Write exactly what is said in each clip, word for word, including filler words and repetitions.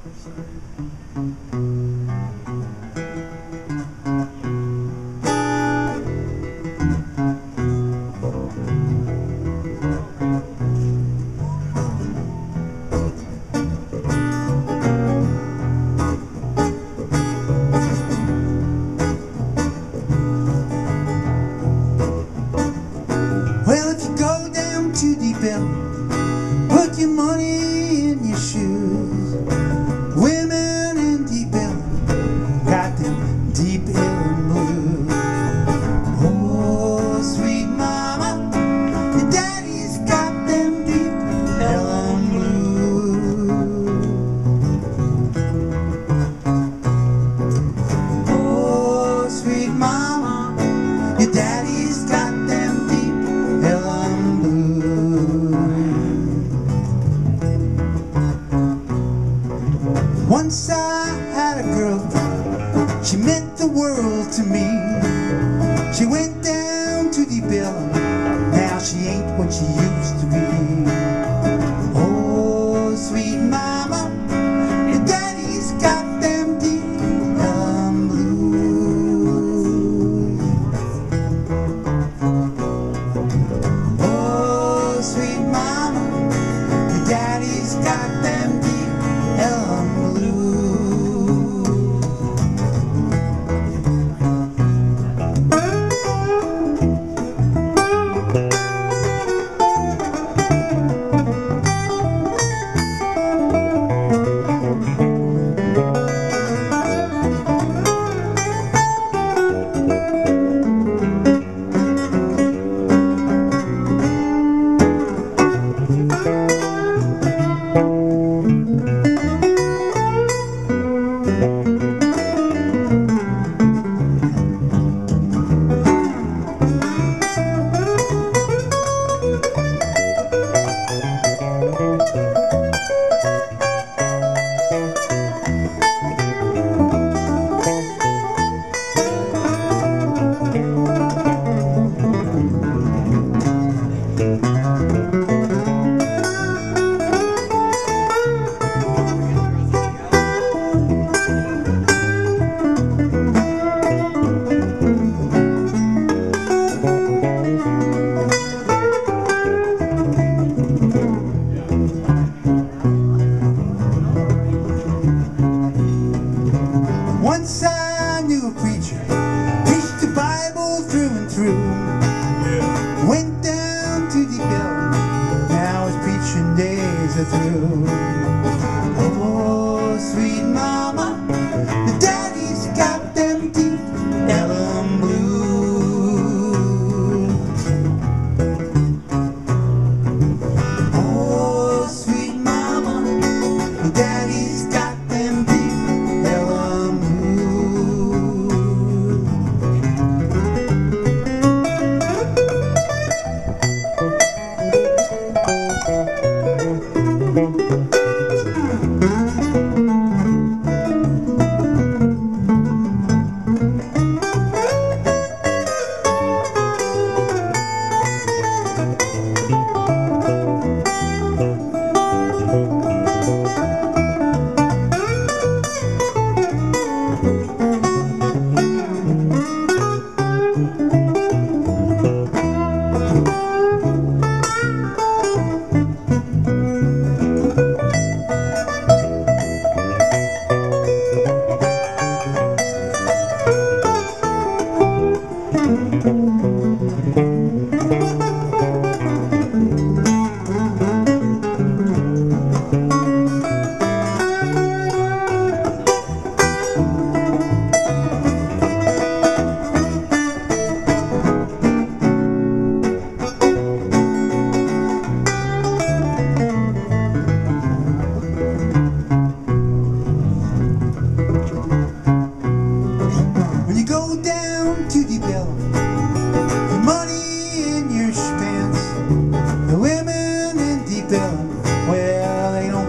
Put your money in your shoes. Women in Deep Elem got them Deep Elem blues. Oh, sweet mama, your daddy's got them Deep Elem blues. Oh, sweet mama, your daddy's got them Deep Elem blues. Once I had a girlfriend, she meant the world to me. She went down to Deep Elem, now she ain't what she used to be. Oh, sweet mama, your daddy's got them Deep Elem blues. Oh, sweet mama, your daddy's got them Deep Elem blues. Once I knew a preacher, preached the Bible through and through. Yeah. Went down to Deep Elem, now he's preaching days are through. Oh, sweet mama, the daddy's got them Deep Elem blues. Oh, sweet mama, the daddy's got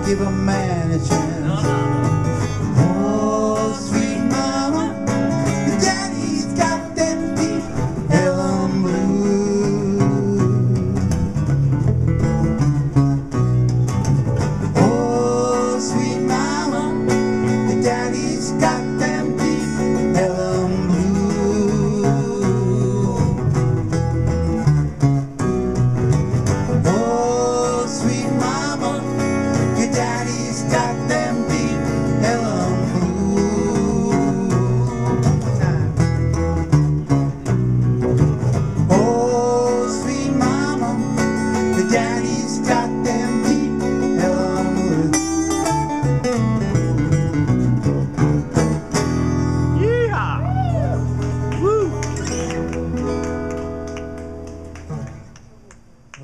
give a man a chance. Oh, sweet mama, your daddy's got them Deep Elem blues. Oh, sweet mama.